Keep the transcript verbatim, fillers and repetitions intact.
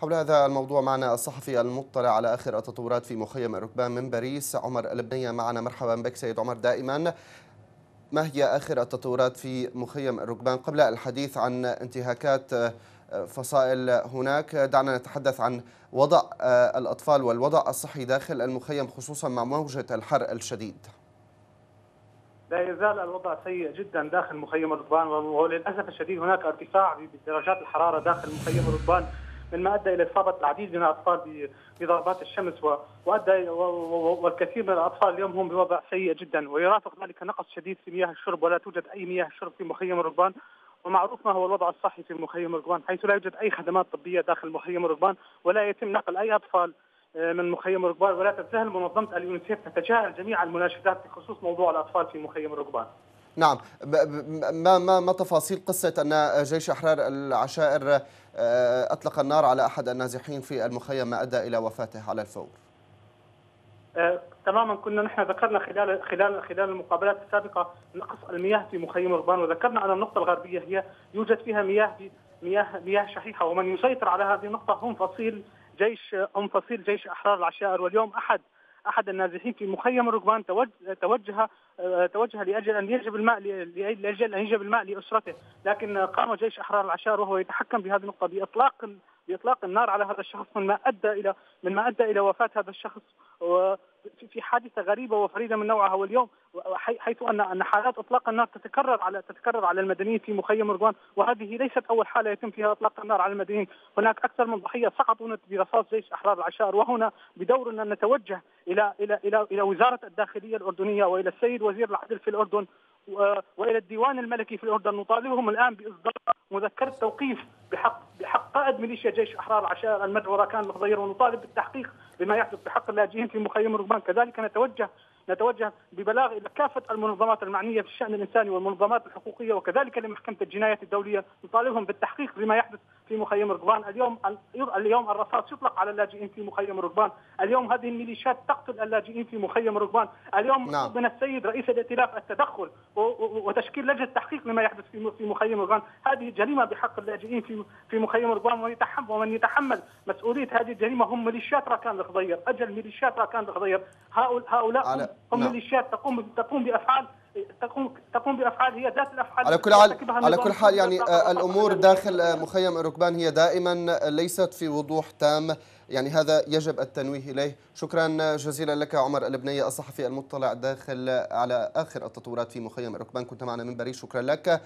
حول هذا الموضوع معنا الصحفي المطلع على آخر التطورات في مخيم الركبان من باريس عمر البنية. معنا مرحبا بك سيد عمر دائما. ما هي آخر التطورات في مخيم الركبان قبل الحديث عن انتهاكات فصائل هناك؟ دعنا نتحدث عن وضع الأطفال والوضع الصحي داخل المخيم خصوصا مع موجة الحر الشديد. لا يزال الوضع سيء جدا داخل مخيم الركبان، وللأسف الشديد هناك ارتفاع بدرجات الحرارة داخل مخيم الركبان مما أدى إلى إصابة العديد من الأطفال بضربات الشمس، وأدى والكثير من الأطفال اليوم هم بوضع سيء جدا، ويرافق ذلك نقص شديد في مياه الشرب، ولا توجد أي مياه شرب في مخيم الركبان. ومعروف ما هو الوضع الصحي في مخيم الركبان، حيث لا يوجد أي خدمات طبية داخل مخيم الركبان، ولا يتم نقل أي أطفال من مخيم الركبان، ولا تتساهل منظمة اليونيسف تتجاهل جميع المناشدات بخصوص موضوع الأطفال في مخيم الركبان. نعم، ما ما ما تفاصيل قصة أن جيش احرار العشائر أطلق النار على أحد النازحين في المخيم ما أدى إلى وفاته على الفور؟ آه، تماما كنا نحن ذكرنا خلال خلال خلال المقابلات السابقة نقص المياه في مخيم الركبان، وذكرنا أن النقطة الغربية هي يوجد فيها مياه مياه مياه شحيحة، ومن يسيطر على هذه النقطة هم فصيل جيش هم فصيل جيش احرار العشائر. واليوم أحد أحد النازحين في مخيم الركبان توجه توجه لأجل أن يجلب الماء لأجل أن يجلب الماء لأسرته، لكن قام جيش احرار العشائر وهو يتحكم بهذه النقطة بإطلاق بإطلاق النار على هذا الشخص، مما أدى إلى مما أدى إلى وفاة هذا الشخص في حادثة غريبة وفريدة من نوعها. واليوم حيث أن أن حالات إطلاق النار تتكرر على تتكرر على المدنيين في مخيم الركبان، وهذه ليست أول حالة يتم فيها إطلاق النار على المدنيين. هناك أكثر من ضحية سقطوا برصاص جيش أحرار العشائر، وهنا بدورنا أن نتوجه إلى إلى إلى إلى وزارة الداخلية الأردنية وإلى السيد وزير العدل في الأردن وإلى الديوان الملكي في الأردن. نطالبهم الآن بإصدار مذكرة توقيف بحق بحق قائد ميليشيا جيش احرار العشائر المدعو راكان الخضير، ونطالب بالتحقيق بما يحدث بحق اللاجئين في مخيم الركبان. كذلك نتوجه نتوجه ببلاغ الى كافه المنظمات المعنيه بالشان الانساني والمنظمات الحقوقيه، وكذلك لمحكمه الجنايات الدوليه، نطالبهم بالتحقيق بما يحدث في مخيم الركبان. اليوم اليوم الرصاص يطلق على اللاجئين في مخيم الركبان، اليوم هذه الميليشيات تقتل اللاجئين في مخيم الركبان، اليوم نعم. من السيد رئيس الائتلاف التدخل وتشكيل لجنه تحقيق لما يحدث في في مخيم الركبان. هذه جريمه بحق اللاجئين في في مخيم الركبان، ومن يتحمل ومن يتحمل مسؤوليه هذه الجريمه هم ميليشيات راكان الخضير. اجل ميليشيات راكان الخضير هؤلاء هم ميليشيات تقوم تقوم بافعال تقوم تقوم بافعال هي ذات الافعال. على كل حال على كل حال يعني الامور داخل مخيم الركبان هي دائما ليست في وضوح تام، يعني هذا يجب التنويه اليه. شكرا جزيلا لك عمر البنية الصحفي المطلع داخل على اخر التطورات في مخيم الركبان، كنت معنا من باريس، شكرا لك.